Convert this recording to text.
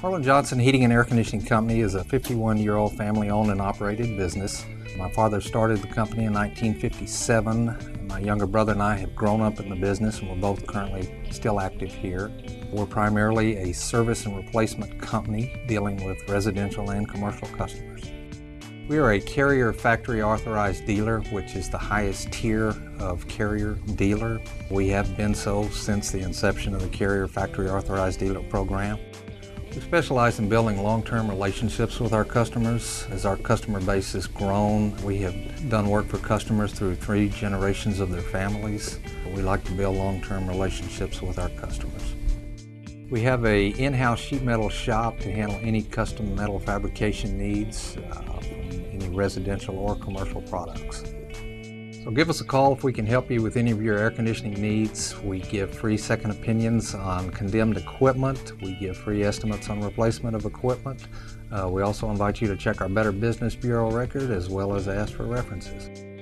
Harlen Johnson Heating and Air Conditioning Company is a 51-year-old family-owned and operated business. My father started the company in 1957. And my younger brother and I have grown up in the business, and we're both currently still active here. We're primarily a service and replacement company dealing with residential and commercial customers. We are a Carrier factory authorized dealer, which is the highest tier of Carrier dealer. We have been so since the inception of the Carrier factory authorized dealer program. We specialize in building long-term relationships with our customers. As our customer base has grown, we have done work for customers through 3 generations of their families. We like to build long-term relationships with our customers. We have an in-house sheet metal shop to handle any custom metal fabrication needs, any residential or commercial products. So give us a call if we can help you with any of your air conditioning needs. We give free second opinions on condemned equipment. We give free estimates on replacement of equipment. We also invite you to check our Better Business Bureau record as well as ask for references.